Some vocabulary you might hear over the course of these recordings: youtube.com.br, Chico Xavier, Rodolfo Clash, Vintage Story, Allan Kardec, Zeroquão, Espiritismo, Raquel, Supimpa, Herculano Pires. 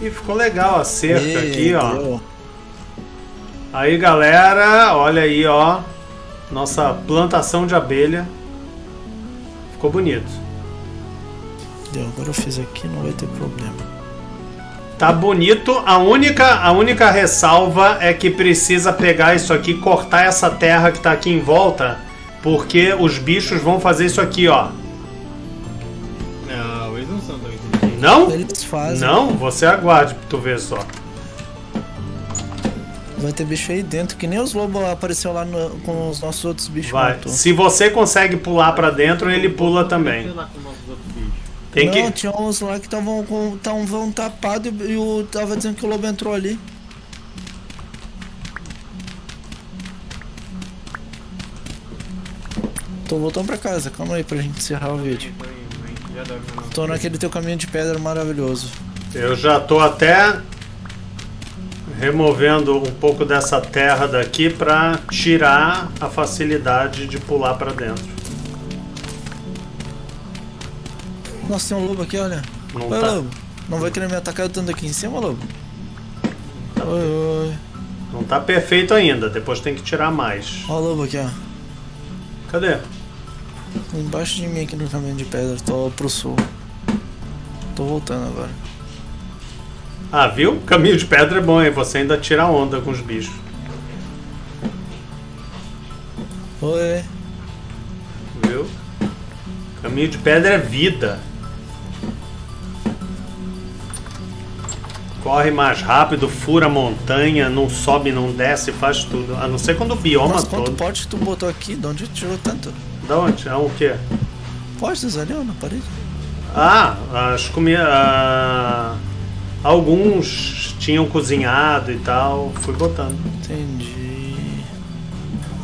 E ficou legal a cerca. Eita, aqui, ó. Aí, galera, olha aí, ó. Nossa plantação de abelha. Ficou bonito. Deu, agora eu fiz aqui, não vai ter problema. Tá bonito. A única ressalva é que precisa pegar isso aqui, cortar essa terra que tá aqui em volta, porque os bichos vão fazer isso aqui, ó. Não, eles não são doidos. Não? Eles fazem. Não? Você aguarde pra tu ver só. Vai ter bicho aí dentro, que nem os lobos apareceu lá no, com os nossos outros bichos. Vai. Se você consegue pular pra dentro, ele pula também. Tem não, que... tinha uns lá que estavam tapados e eu tava dizendo que o lobo entrou ali. Tô voltando pra casa, calma aí pra gente encerrar o vídeo. Tô naquele teu caminho de pedra maravilhoso. Eu já tô até removendo um pouco dessa terra daqui pra tirar a facilidade de pular pra dentro. Nossa, tem um lobo aqui, olha. Não, oi, tá. Lobo. Não vai querer me atacar tanto aqui em cima, lobo? Tá, oi, oi. Não tá perfeito ainda, depois tem que tirar mais. Olha o lobo aqui, ó. Cadê? Embaixo de mim aqui no caminho de pedra, tô pro sul. Tô voltando agora. Ah, viu? Caminho de pedra é bom, hein? Você ainda tira onda com os bichos. Oi. Viu? Caminho de pedra é vida. Corre mais rápido, fura a montanha, não sobe, não desce, faz tudo. A não ser quando o bioma todo. Quanto pote tu botou aqui? De onde tu tirou tanto? Da onde? Ah, o quê? Postes ali na parede? Ah, as comidas... alguns tinham cozinhado e tal, fui botando. Entendi.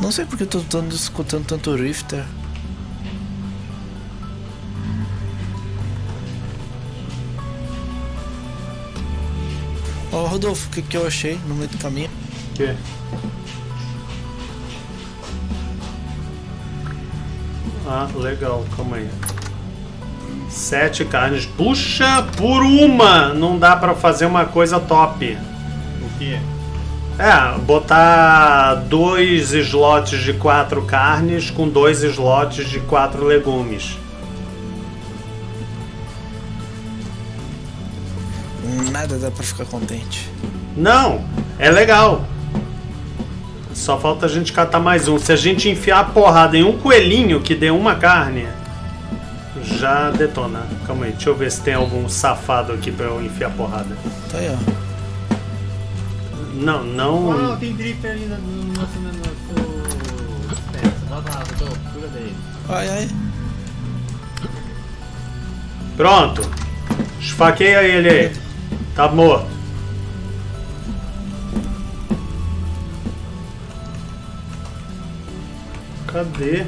Não sei porque eu tô escutando tanto Rifter. Ó, Rodolfo, o que eu achei no meio do caminho? O quê? Ah, legal, calma aí. 7 carnes. Puxa, por uma não dá pra fazer uma coisa top. O quê? É, botar 2 slots de 4 carnes com 2 slots de 4 legumes. Nada dá pra ficar contente. Não, é legal. Só falta a gente catar mais um. Se a gente enfiar a porrada em um coelhinho que dê uma carne, já detona. Calma aí, deixa eu ver se tem algum safado aqui pra eu enfiar a porrada. Tá aí, ó. Não, não... Não, tem drift ali no nosso... Ai, ai. Pronto. Esfaqueia ele aí. Tá morto. Cadê?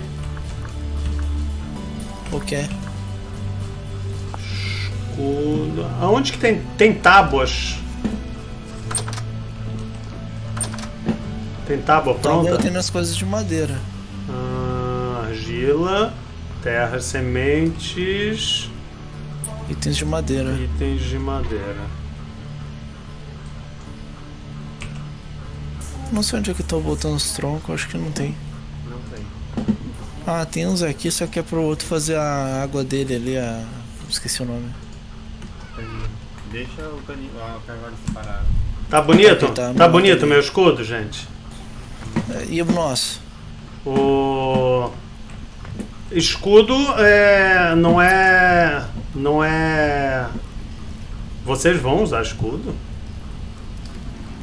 O que? Escudo. Aonde que tem tábuas? Tem tábua pronta? Agora tem minhas coisas de madeira. Ah, argila, terra, sementes. Itens de madeira. Itens de madeira. Não sei onde é que eu tô botando os troncos, acho que não tem. Não tem. Ah, tem uns aqui, só que é pro outro fazer a água dele ali, a... esqueci o nome. Deixa o carvalho separado. Tá bonito? Tá bonito meu escudo, gente? E o nosso? O... escudo é... não é... não é... Vocês vão usar escudo?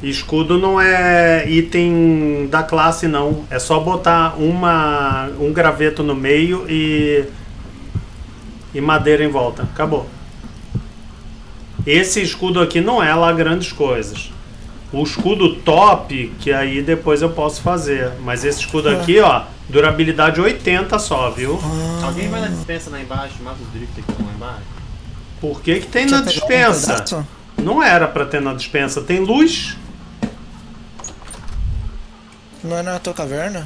Escudo não é item da classe, não. É só botar um graveto no meio e madeira em volta. Acabou. Esse escudo aqui não é lá grandes coisas. O escudo top, que aí depois eu posso fazer. Mas esse escudo aqui, ó, durabilidade 80 só, viu? Alguém vai na dispensa lá embaixo, mata os drifts que estão lá embaixo? Por que que tem na dispensa? Não era pra ter na dispensa. Tem luz? Não é na tua caverna?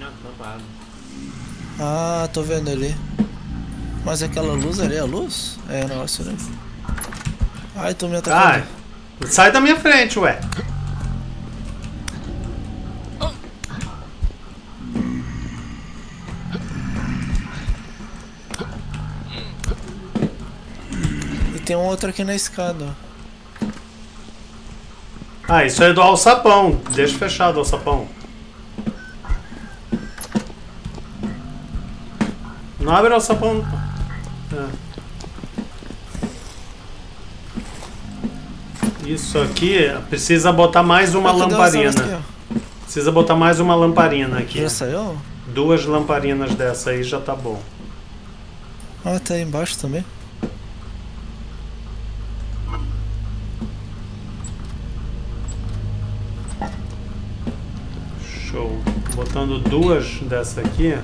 Não, tô parado. Ah, tô vendo ali. Mas aquela luz ali é a luz? É, nossa, né? Ai, tô me atacando. Ai, sai da minha frente, ué. E tem um outro aqui na escada, ó. Ah, isso é do alçapão. Deixa fechado o alçapão. Não abre o alçapão. É. Isso aqui precisa botar mais uma lamparina. Precisa botar mais uma lamparina aqui. Já saiu? Duas lamparinas dessa aí já tá bom. Ah, tá aí embaixo também. Botando duas dessa aqui.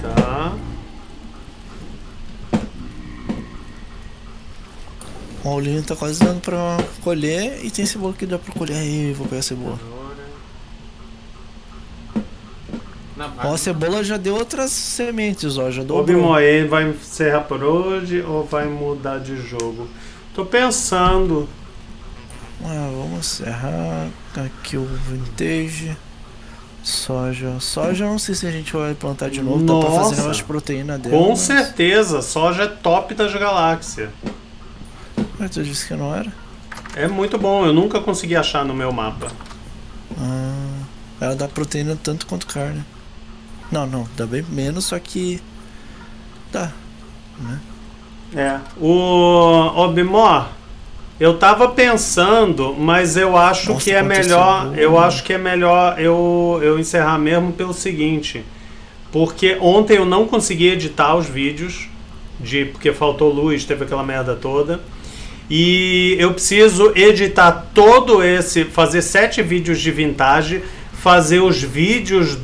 Tá. O Paulinho tá quase dando pra colher e tem cebola que dá pra colher. Aí, vou pegar a cebola. Ó, a cebola já deu outras sementes, ó, já deu. O Bimoé vai encerrar por hoje ou vai mudar de jogo? Tô pensando. Ah, vamos encerrar aqui o vintage. Soja. Soja não sei se a gente vai plantar de novo. Nossa, dá pra fazer umas proteínas dela. Com certeza, soja é top das galáxias. Mas tu disse que não era? É muito bom, eu nunca consegui achar no meu mapa. Ah, ela dá proteína tanto quanto carne. Não, não, dá bem menos, só que tá, né? É, o Bimó, eu tava pensando, mas eu acho que é melhor, eu encerrar mesmo pelo seguinte, porque ontem eu não consegui editar os vídeos, porque faltou luz, teve aquela merda toda, e eu preciso editar todo esse, fazer 7 vídeos de vintage, fazer os vídeos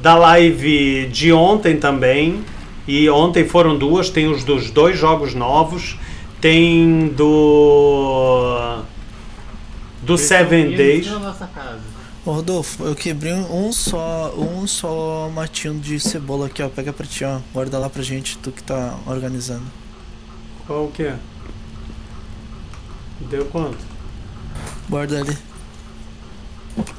da live de ontem também, e ontem foram duas, tem os dos 2 jogos novos, tem do 7 Days. Ô Rodolfo, eu quebrei um só matinho de cebola aqui, ó, pega pra ti, ó, guarda lá pra gente, tu que tá organizando. Qual que é? Deu quanto? Guarda ali.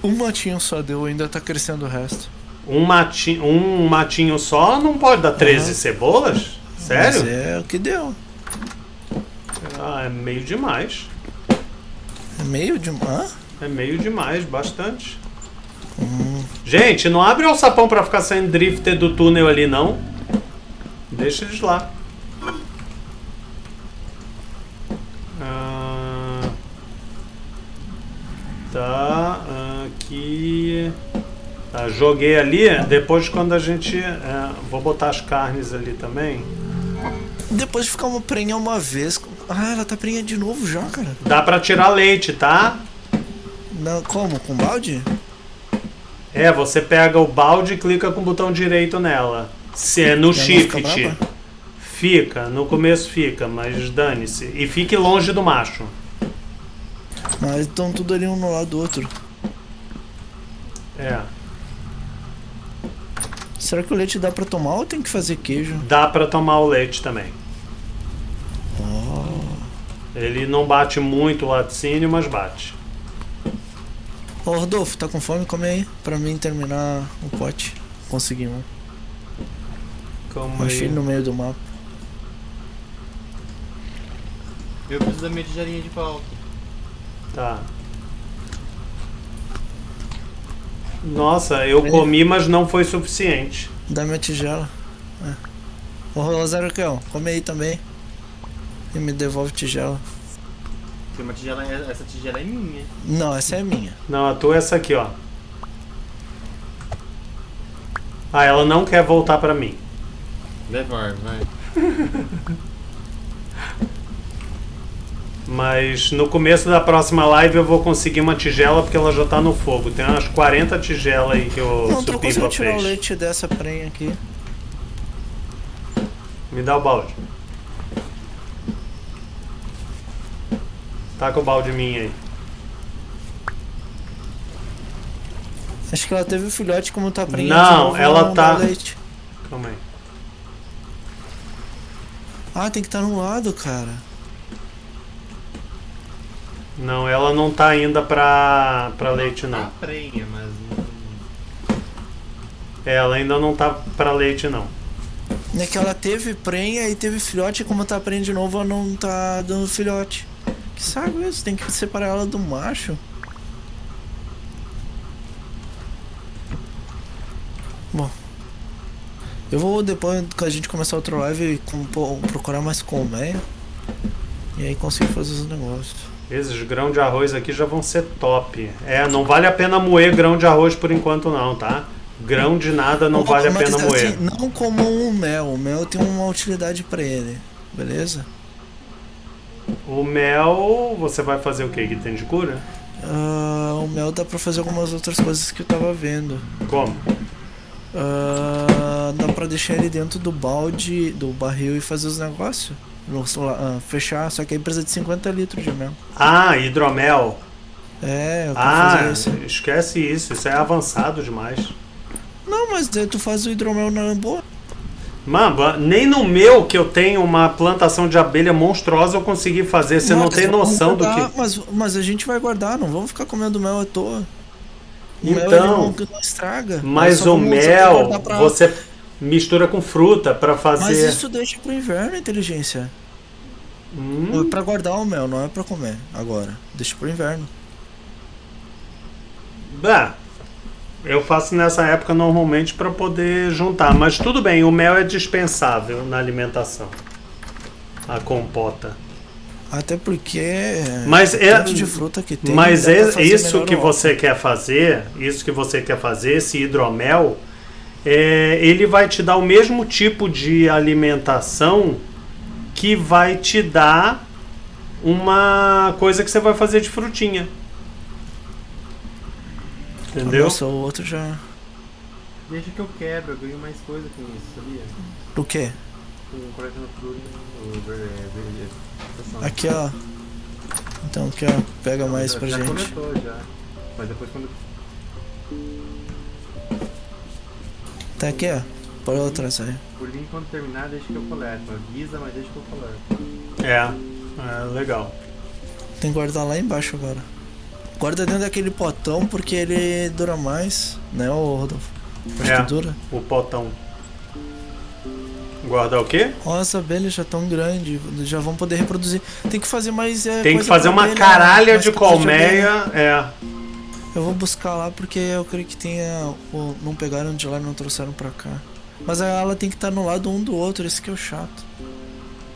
Um matinho só deu, ainda tá crescendo o resto. Um matinho só não pode dar 13 cebolas? Sério? Mas é o que deu. Ah, é meio demais. É meio demais? É meio demais, bastante. Gente, não abre o alçapão pra ficar saindo drifter do túnel ali, não. Deixa eles lá. Ah, tá... aqui... Tá, joguei ali, depois quando a gente... vou botar as carnes ali também. Depois de ficar uma prenha uma vez... Ah, ela tá prenha de novo já, cara. Dá pra tirar leite, tá? Não, como? Com balde? É, você pega o balde e clica com o botão direito nela. Se é no shift. Fica, no começo fica, mas dane-se. E fique longe do macho. Mas estão tudo ali um no lado do outro. É. Será que o leite dá pra tomar ou tem que fazer queijo? Dá pra tomar o leite também. Oh. Ele não bate muito o laticínio, mas bate. Ô Rodolfo, tá com fome? Come aí. Pra mim terminar o pote. Consegui, né? Achei no meio do mapa. Eu preciso da minha tigelinha de pau aqui. Tá. Nossa, eu comi, mas não foi suficiente. Dá minha tigela. É. Ô, Zeroquão, come aí também. E me devolve tigela. Tem uma tigela. Essa tigela é minha. Não, essa é minha. Não, a tua é essa aqui, ó. Ah, ela não quer voltar pra mim. Devolve, vai. Mas no começo da próxima live eu vou conseguir uma tigela porque ela já tá no fogo. Tem umas 40 tigelas aí que o Supimpa fez. Não tô conseguindo tirar o leite dessa prenha aqui. Me dá o balde. Taca o balde em mim aí. Acho que ela teve um filhote como tá prendendo. Não, ela tá... Calma aí. Ah, tem que estar no lado, cara. Não, ela não tá ainda pra leite, não. Tá prenha, mas... Ela ainda não tá pra leite, não. É que ela teve prenha e teve filhote, e como tá prenha de novo, ela não tá dando filhote. Que saco isso, tem que separar ela do macho. Bom, eu vou, depois que a gente começar outra live, procurar mais colmeia e aí consigo fazer os negócios. Esses grãos de arroz aqui já vão ser top. É, não vale a pena moer grão de arroz por enquanto não, tá? Grão de nada não vale a pena moer. Assim, não como o mel tem uma utilidade pra ele, beleza? O mel, você vai fazer o quê? Que tem de cura? O mel dá pra fazer algumas outras coisas que eu tava vendo. Como? Dá pra deixar ele dentro do balde, do barril e fazer os negócios. Fechar, só que aí precisa de 50 litros de mel. Ah, hidromel. É, eu quero fazer isso. Esquece isso, isso é avançado demais. Não, mas tu faz o hidromel na boa. Mamba, nem no meu, que eu tenho uma plantação de abelha monstruosa, eu consegui fazer. Você não tem noção do que... Mas a gente vai guardar, não vamos ficar comendo mel à toa. Então, não estraga. Mas o mel você mistura com fruta pra fazer... Mas isso deixa pro inverno, inteligência. É pra guardar o mel, não é pra comer agora. Deixa pro inverno. Bah, eu faço nessa época normalmente pra poder juntar. Mas tudo bem, o mel é dispensável na alimentação. A compota. Até porque mas é tanto de fruta que tem. Mas isso que você quer fazer, esse hidromel, ele vai te dar o mesmo tipo de alimentação que vai te dar uma coisa que você vai fazer de frutinha. Entendeu? Nossa, o outro já... Deixa que eu quebro, eu ganho mais coisa com isso, sabia? O quê? Aqui ó, então aqui ó, pega mais pra gente. Coletou, já. Mas depois quando... Tá aqui ó, por outra sai. Por mim quando terminar deixa que eu coleto, avisa, mas deixa que eu coleto. É legal. Tem que guardar lá embaixo agora. Guarda dentro daquele potão porque ele dura mais, né Rodolfo? Dura. O potão. Guardar o quê? Ó, as abelhas já tão grandes, já vão poder reproduzir. Tem que fazer mais... tem que fazer uma caralha de colmeia, Eu vou buscar lá porque eu creio que tenha... Não pegaram de lá e não trouxeram pra cá. Mas ela tem que estar no lado um do outro, esse que é o chato.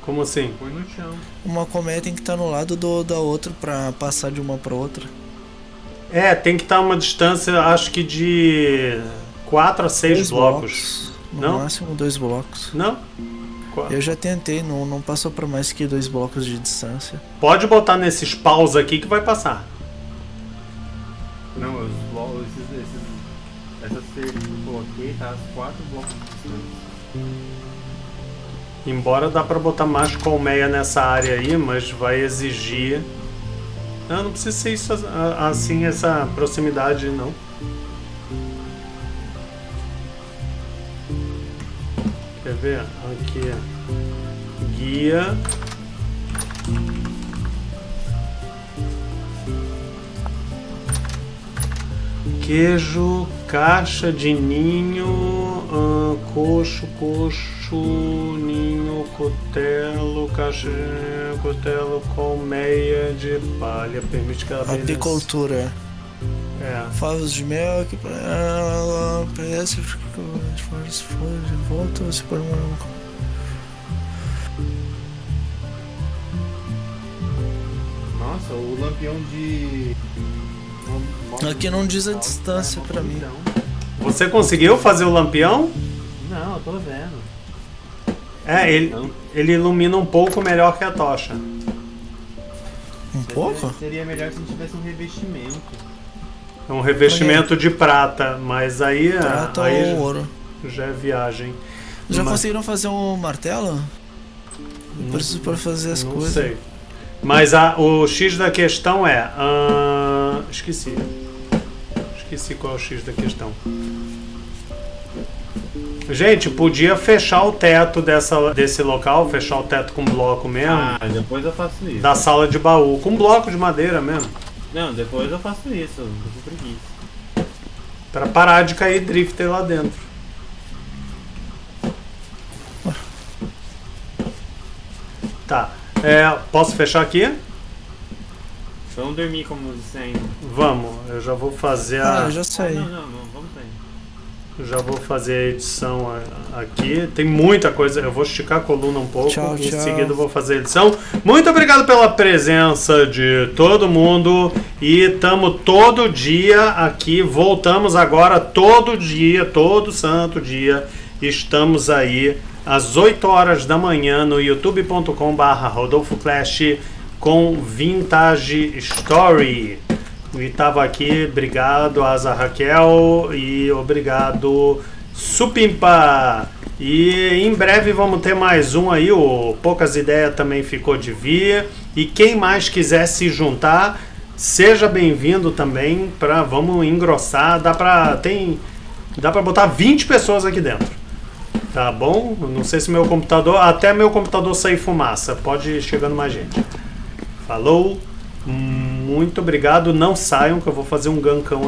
Como assim? Põe no chão. Uma colmeia tem que estar no lado da outra pra passar de uma pra outra. É, tem que estar uma distância, acho que de 4 a 6 blocos. No máximo 2 blocos. Não? Qual? Eu já tentei, não passou para mais que 2 blocos de distância. Pode botar nesses paus aqui que vai passar. Não, os blocos, essas cercas que eu coloquei tá as 4 blocos de distância. Embora dá para botar mais colmeia nessa área aí, mas vai exigir... Não precisa ser isso assim, essa proximidade não. Quer ver? Aqui, guia. Queijo, caixa de ninho, coxo, ninho, cutelo, caixa de ninho, cutelo, colmeia de palha, permite que ela... Apicultura. Favos de mel que parece que flores de volta, você põe uma... Nossa, o lampião de... Aqui não diz a distância pra mim. Você conseguiu fazer o lampião? Não, eu tô vendo. É, ele ilumina um pouco melhor que a tocha. Um pouco? Seria melhor se a gente tivesse um revestimento. É um revestimento de prata, mas aí, prata ou ouro. Já é viagem. Já conseguiram fazer um martelo? Eu preciso para fazer as coisas. Não sei. Mas o X da questão é... esqueci. Esqueci qual é o X da questão. Gente, podia fechar o teto desse local, fechar o teto com bloco mesmo. Ah, depois eu faço isso. Da sala de baú, com bloco de madeira mesmo. Não, depois eu faço isso, eu tô com preguiça. Pra parar de cair drifter lá dentro. Tá, posso fechar aqui? Vamos dormir como você ainda. Vamos, eu já vou fazer a... Ah, já saí. Não, vamos sair. Eu já vou fazer a edição aqui. Tem muita coisa. Eu vou esticar a coluna um pouco. Tchau, em seguida eu vou fazer a edição. Muito obrigado pela presença de todo mundo. E tamo todo dia aqui. Voltamos agora todo dia, todo santo dia. Estamos aí às 8 horas da manhã no youtube.com.br Rodolfo Clash com Vintage Story. E tava aqui, obrigado Asa Raquel e obrigado Supimpa. E em breve vamos ter mais um aí, o Poucas Ideias também ficou de vir. E quem mais quiser se juntar, seja bem-vindo também, vamos engrossar, dá pra botar 20 pessoas aqui dentro. Tá bom? Não sei se até meu computador sair fumaça, pode ir chegando mais gente. Falou! Muito obrigado, não saiam que eu vou fazer um gancão aí.